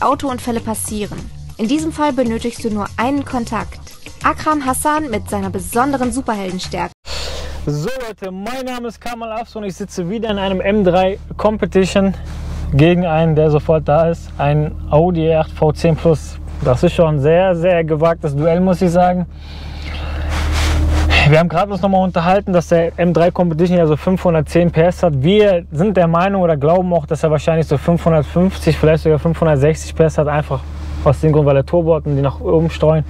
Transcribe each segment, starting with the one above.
Autounfälle passieren. In diesem Fall benötigst du nur einen Kontakt. Akram Hassan mit seiner besonderen Superheldenstärke. So Leute, mein Name ist Kamal Afs und ich sitze wieder in einem M3 Competition gegen einen, der sofort da ist. Ein Audi R8 V10 Plus. Das ist schon ein sehr, sehr gewagtes Duell, muss ich sagen. Wir haben gerade uns nochmal unterhalten, dass der M3 Competition ja so 510 PS hat. Wir sind der Meinung oder glauben auch, dass er wahrscheinlich so 550, vielleicht sogar 560 PS hat, einfach aus dem Grund, weil er Turbo hat und die nach oben streuen.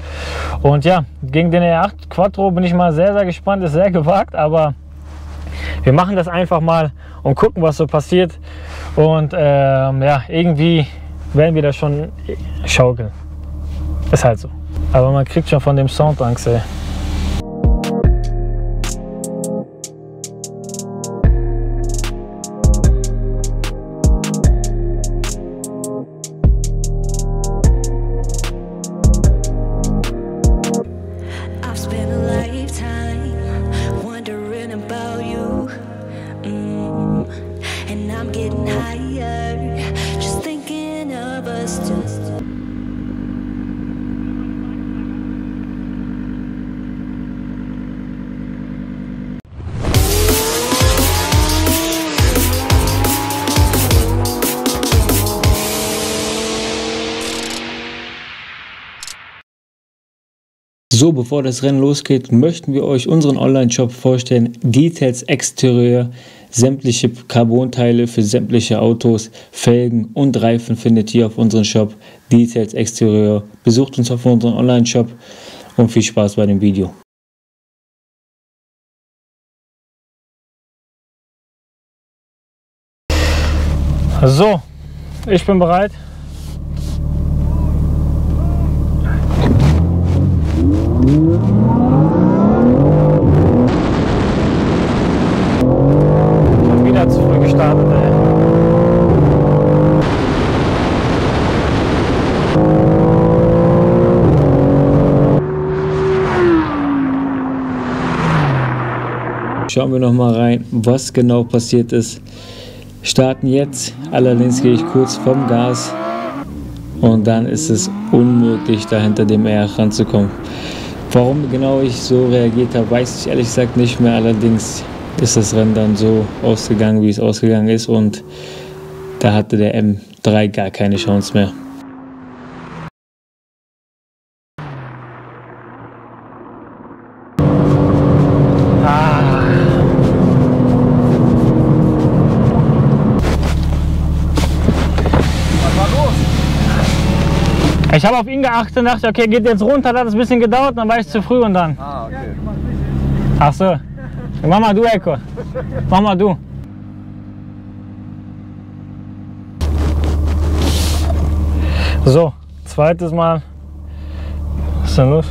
Und ja, gegen den R8 Quattro bin ich mal sehr, sehr gespannt, ist sehr gewagt, aber wir machen das einfach mal und gucken, was so passiert. Und ja, irgendwie werden wir das schon schaukeln. Ist halt so. Aber man kriegt schon von dem Sound Angst, ey. So, bevor das Rennen losgeht, möchten wir euch unseren Online-Shop vorstellen, Details Exterieur. Sämtliche Carbonteile für sämtliche Autos, Felgen und Reifen findet ihr auf unserem Shop, Details Exterieur. Besucht uns auf unserem Online-Shop und viel Spaß bei dem Video. So, ich bin bereit. Schauen wir noch mal rein, was genau passiert ist. Starten jetzt, allerdings gehe ich kurz vom Gas und dann ist es unmöglich, da hinter dem R8 ranzukommen. Warum genau ich so reagiert habe, weiß ich ehrlich gesagt nicht mehr. Allerdings ist das Rennen dann so ausgegangen, wie es ausgegangen ist und da hatte der M3 gar keine Chance mehr. Ich habe auf ihn geachtet und dachte, okay, geht jetzt runter, das hat ein bisschen gedauert, dann war ich zu früh und dann. Ah, okay. Ach so. Mach mal du, Eko. Mach mal du. So, zweites Mal. Was ist denn los?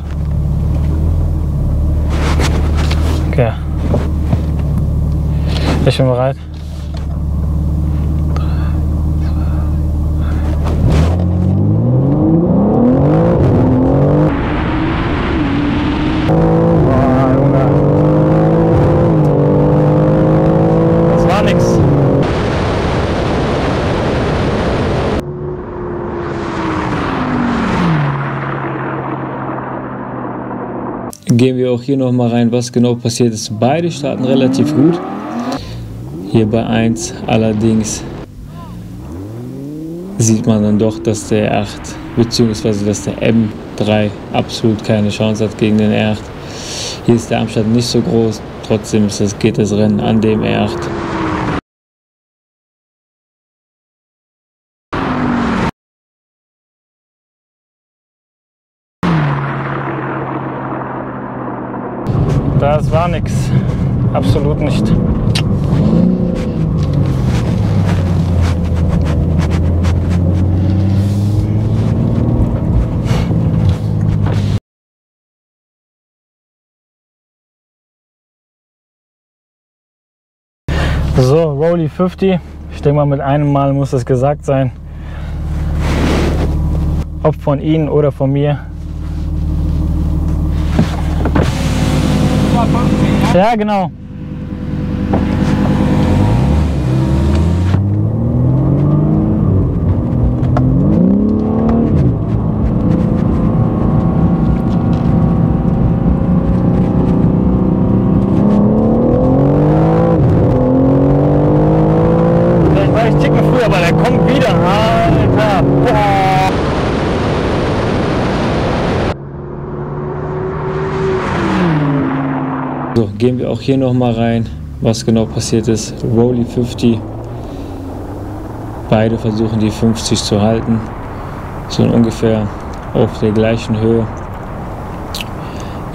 Okay. Ich bin bereit. Gehen wir auch hier nochmal rein, was genau passiert ist. Beide starten relativ gut. Hier bei 1 allerdings sieht man dann doch, dass der R8 bzw. dass der M3 absolut keine Chance hat gegen den R8. Hier ist der Abstand nicht so groß, trotzdem geht das Rennen an dem R8. Das war nix. Absolut nicht. So, Rolly 50. Ich denke mal, mit einem Mal muss es gesagt sein. Ob von Ihnen oder von mir. Ja, genau. Minuten früher, aber der kommt wieder. Alter. Boah. So, gehen wir auch hier nochmal rein, was genau passiert ist. Rolly 50. Beide versuchen die 50 zu halten. So ungefähr auf der gleichen Höhe.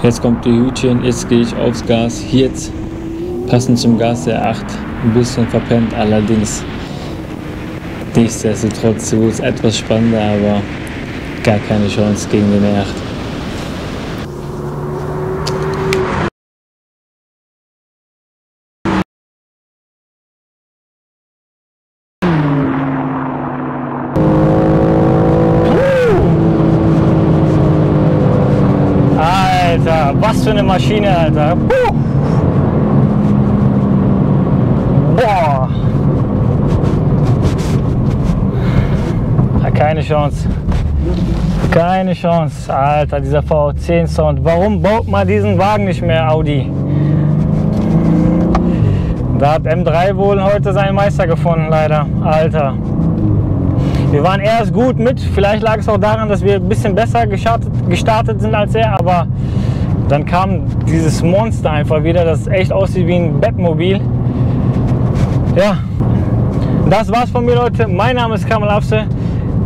Jetzt kommt die Hütchen, jetzt gehe ich aufs Gas. Jetzt passend zum Gas der 8. Ein bisschen verpennt, allerdings. Nichtsdestotrotz wurde es etwas spannender, aber gar keine Chance gegen den R8. Was für eine Maschine, Alter. Boah. Keine Chance. Keine Chance. Alter, dieser V10 Sound. Warum baut man diesen Wagen nicht mehr, Audi? Da hat M3 wohl heute seinen Meister gefunden, leider. Alter. Wir waren erst gut mit. Vielleicht lag es auch daran, dass wir ein bisschen besser gestartet sind als er, aber dann kam dieses Monster einfach wieder, das echt aussieht wie ein Bettmobil. Ja, das war's von mir, Leute. Mein Name ist Kamal Afs.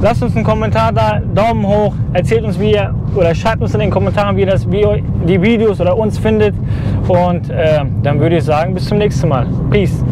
Lasst uns einen Kommentar da, Daumen hoch. Erzählt uns, wie ihr, oder schreibt uns in den Kommentaren, wie ihr die Videos oder uns findet. Und dann würde ich sagen, bis zum nächsten Mal. Peace.